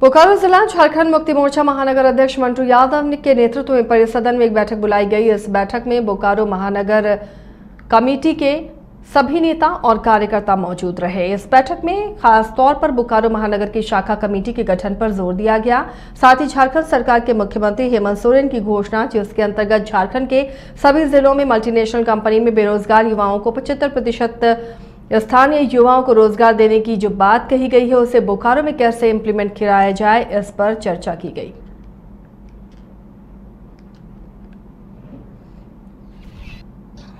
बोकारो जिला झारखंड मुक्ति मोर्चा महानगर अध्यक्ष मंटू यादव के नेतृत्व में परिसदन में एक बैठक बुलाई गई। इस बैठक में बोकारो महानगर कमेटी के सभी नेता और कार्यकर्ता मौजूद रहे। इस बैठक में खास तौर पर बोकारो महानगर की शाखा कमेटी के गठन पर जोर दिया गया। साथ ही झारखंड सरकार के मुख्यमंत्री हेमंत सोरेन की घोषणा, जिसके अंतर्गत झारखंड के सभी जिलों में मल्टीनेशनल कंपनी में बेरोजगार युवाओं को 75% स्थानीय युवाओं को रोजगार देने की जो बात कही गई है, उसे बोकारो में कैसे इम्प्लीमेंट कराया जाए, इस पर चर्चा की गई।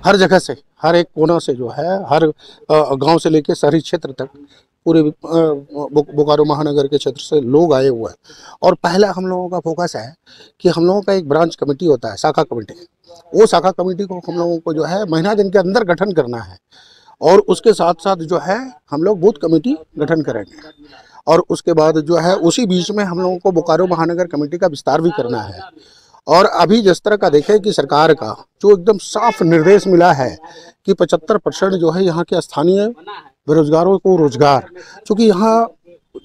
हर जगह से, हर एक कोना से जो है, हर गांव से लेकर शहरी क्षेत्र तक पूरे बोकारो महानगर के क्षेत्र से लोग आए हुए हैं। और पहला हम लोगों का फोकस है कि हम लोगों का एक ब्रांच कमेटी होता है, शाखा कमेटी। वो शाखा कमेटी को हम लोगों को जो है महीना दिन के अंदर गठन करना है और उसके साथ साथ जो है हम लोग बूथ कमेटी गठन करेंगे और उसके बाद जो है उसी बीच में हम लोगों को बोकारो महानगर कमेटी का विस्तार भी करना है। और अभी जिस तरह का देखें कि सरकार का जो एकदम साफ निर्देश मिला है कि 75% जो है यहाँ के स्थानीय बेरोजगारों को रोजगार, क्योंकि यहाँ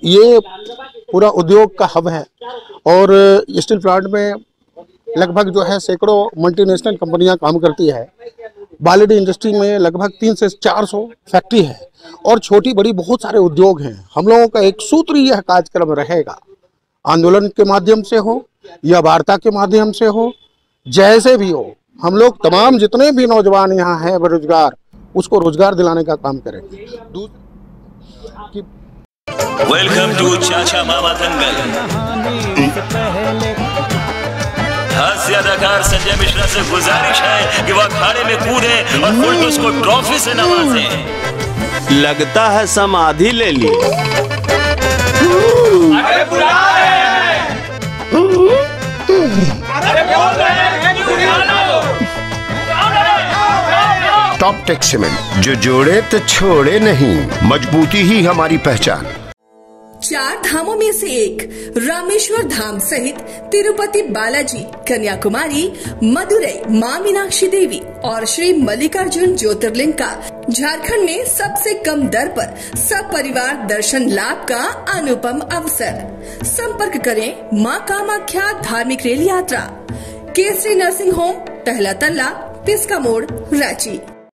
ये पूरा उद्योग का हब है और स्टील प्लांट में लगभग जो है सैकड़ों मल्टीनेशनल कंपनियाँ काम करती है। बालरी इंडस्ट्री में लगभग 300 से 400 फैक्ट्री है और छोटी बड़ी बहुत सारे उद्योग हैं। हम लोगों का एक सूत्री यह कार्यक्रम रहेगा, आंदोलन के माध्यम से हो या वार्ता के माध्यम से हो, जैसे भी हो, हम लोग तमाम जितने भी नौजवान यहाँ हैं बेरोजगार, उसको रोजगार दिलाने का काम करेंगे। वेलकम टू चाचा मामा दंगल। हास्य अदाकार संजय मिश्रा से गुजारिश है कि वह अखाड़े में कूदे और फुलटोस को ट्रॉफी से नवाजे। लगता है समाधि ले ली। अरे बुला रहे हैं। अरे बोल रहे हैं कि बुलाना हो। टॉप टेक सीमेंट, जो जोड़े तो छोड़े नहीं, मजबूती ही हमारी पहचान। 4 धामों में से एक रामेश्वर धाम सहित तिरुपति बालाजी, कन्याकुमारी, मदुरई मां मीनाक्षी देवी और श्री मल्लिकार्जुन ज्योतिर्लिंग का झारखंड में सबसे कम दर पर सपरिवार दर्शन लाभ का अनुपम अवसर। संपर्क करें मां कामाख्या धार्मिक रेल यात्रा, केसरी नर्सिंग होम, पहला तल्ला, पिस्का मोड़, रांची।